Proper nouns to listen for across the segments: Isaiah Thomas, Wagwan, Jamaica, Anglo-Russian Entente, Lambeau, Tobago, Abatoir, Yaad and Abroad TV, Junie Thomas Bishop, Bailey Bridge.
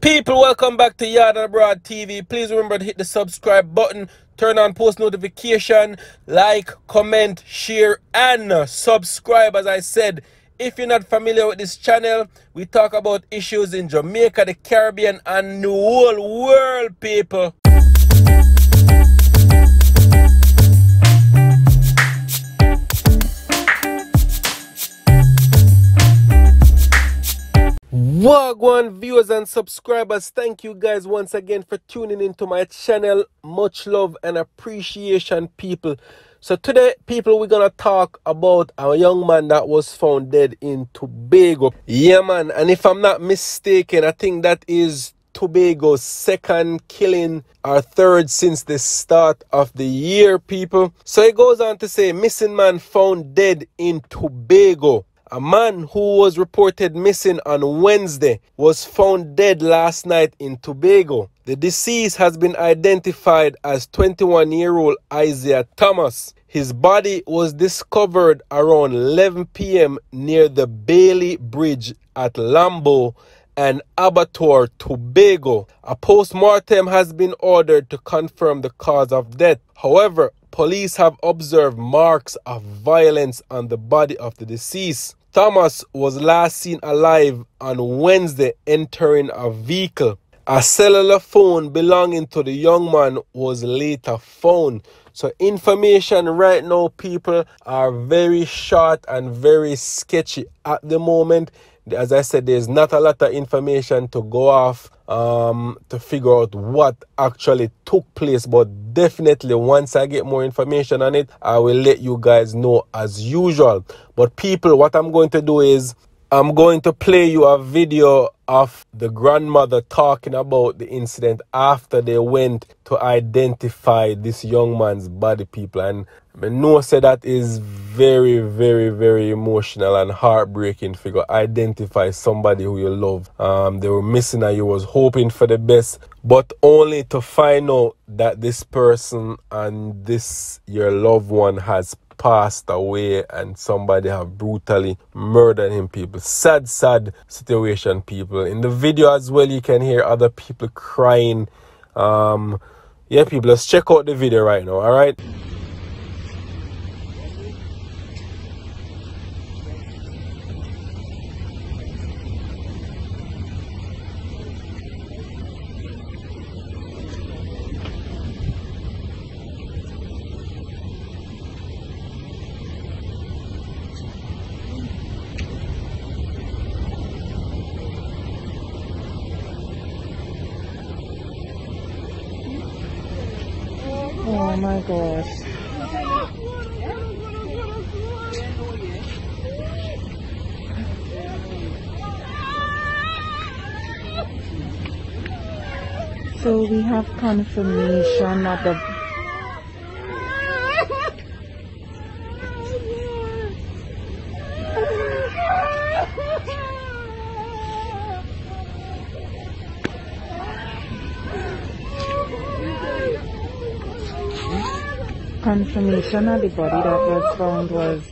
People, welcome back to Yaad and Abroad TV. Please remember to hit the subscribe button, turn on post notification, like, comment, share, and subscribe. As I said, if you're not familiar with this channel, we talk about issues in Jamaica, the Caribbean, and the whole world, people. Wagwan viewers and subscribers, thank you guys once again for tuning into my channel. Much love and appreciation, people. So today, people, we're gonna talk about a young man that was found dead in Tobago. Yeah, man, and if I'm not mistaken, I think that is Tobago's second killing or third since the start of the year, people. So it goes on to say, missing man found dead in Tobago. A man who was reported missing on Wednesday was found dead last night in Tobago. The deceased has been identified as 21-year-old Isaiah Thomas. His body was discovered around 11 p.m. near the Bailey Bridge at Lambeau and Abatoir, Tobago. A post-mortem has been ordered to confirm the cause of death. However, police have observed marks of violence on the body of the deceased. Thomas was last seen alive on Wednesday entering a vehicle. A cellular phone belonging to the young man was later found. So information right now, people, are very short and very sketchy at the moment. As I said, there's not a lot of information to go off to figure out what actually took place. But definitely, once I get more information on it, I will let you guys know as usual. But people, what I'm going to do is I'm going to play you a video of the grandmother talking about the incident after they went to identify this young man's body, people. And I know say that is very, very, very emotional and heartbreaking figure. Identify somebody who you love. They were missing and you was hoping for the best, but only to find out that this person and this your loved one has passed away and somebody have brutally murdered him, people. Sad situation, people. In the video as well, you can hear other people crying. Yeah, people, let's check out the video right now. All right. Oh my gosh. So we have confirmation of the confirmation of the body that was found was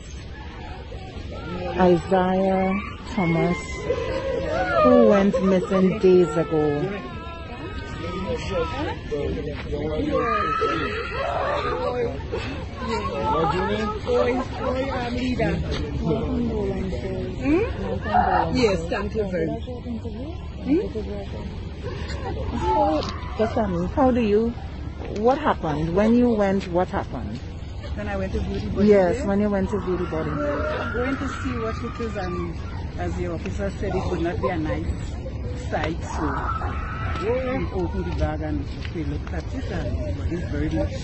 Isaiah Thomas, who went missing days ago. Yes, thank you very much. How do you? What happened? When you went, what happened? When I went to Beauty Body? Yes, when you went to Beauty Body. I went to see what it is, and as the officer said, it would not be a nice sight, so we opened the bag and we looked at it, and it's very much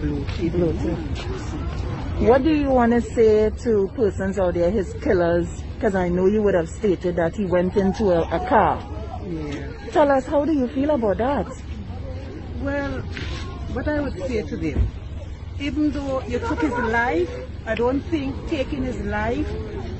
bloated. What do you want to say to persons out there, his killers? Because I know you would have stated that he went into a car. Yeah. Tell us, how do you feel about that? Well, what I would say to them, even though you took his life, I don't think taking his life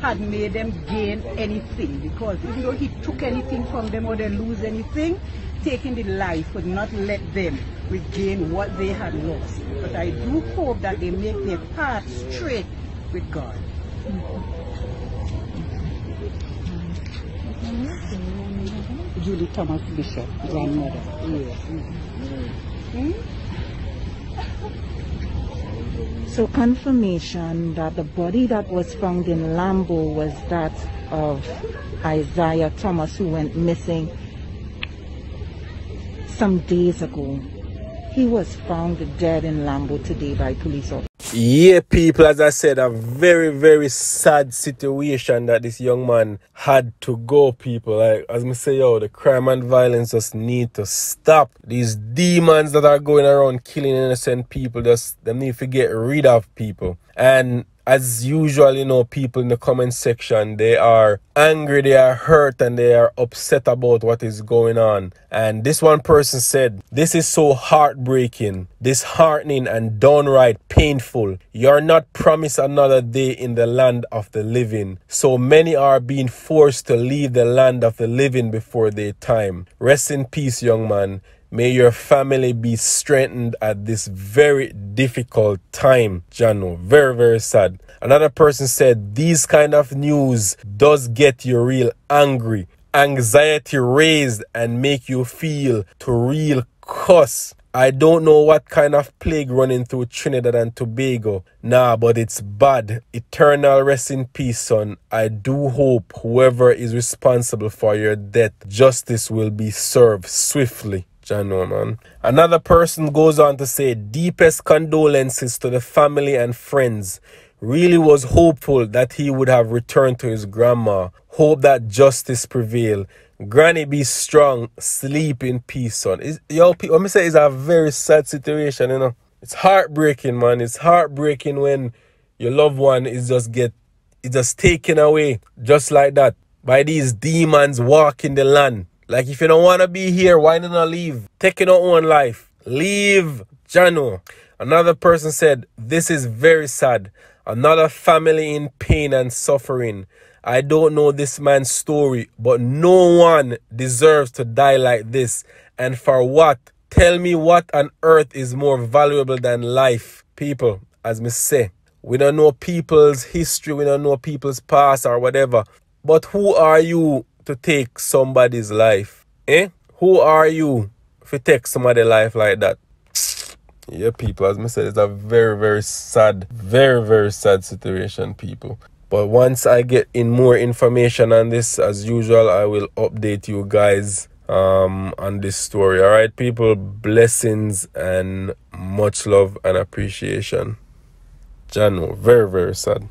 had made them gain anything, because even though he took anything from them or they lose anything, taking the life would not let them regain what they had lost. But I do hope that they make their path straight with God. Junie Thomas Bishop, grandmother. Yes. Mm-hmm. Mm-hmm. So confirmation that the body that was found in Lambeau was that of Isaiah Thomas, who went missing some days ago. He was found dead in Lambeau today by police officers. Yeah, people, as I said, a very, very sad situation that this young man had to go, people. Like, as I say, yo, the crime and violence just need to stop. These demons that are going around killing innocent people, just they need to get rid of, people. And as usual, you know, people in the comment section, they are angry, they are hurt, and they are upset about what is going on. And this one person said, "This is so heartbreaking, disheartening, and downright painful. You're not promised another day in the land of the living. So many are being forced to leave the land of the living before their time. Rest in peace, young man. May your family be strengthened at this very difficult time." Jano, very, very sad. Another person said, "These kind of news does get you real angry. Anxiety raised and make you feel to real cuss. I don't know what kind of plague running through Trinidad and Tobago. Nah, but it's bad. Eternal rest in peace, son. I do hope whoever is responsible for your death, justice will be served swiftly." Jano, man. Another person goes on to say, "Deepest condolences to the family and friends. Really was hopeful that he would have returned to his grandma. Hope that justice prevail. Granny, be strong. Sleep in peace, son." Yo, let me say, it's a very sad situation, you know. It's heartbreaking, man. It's heartbreaking when your loved one is just taken away just like that by these demons walking the land. Like, if you don't want to be here, why not leave? Take your own life. Leave, Jano. Another person said, "This is very sad. Another family in pain and suffering. I don't know this man's story, but no one deserves to die like this. And for what? Tell me what on earth is more valuable than life." People, as me say, we don't know people's history. We don't know people's past or whatever. But who are you to take somebody's life? Who are you if you take somebody's life like that? Yeah, people, as I said, it's a very, very sad situation, people. But once I get in more information on this, as usual, I will update you guys on this story. All right, people, blessings and much love and appreciation. Jano, very, very sad.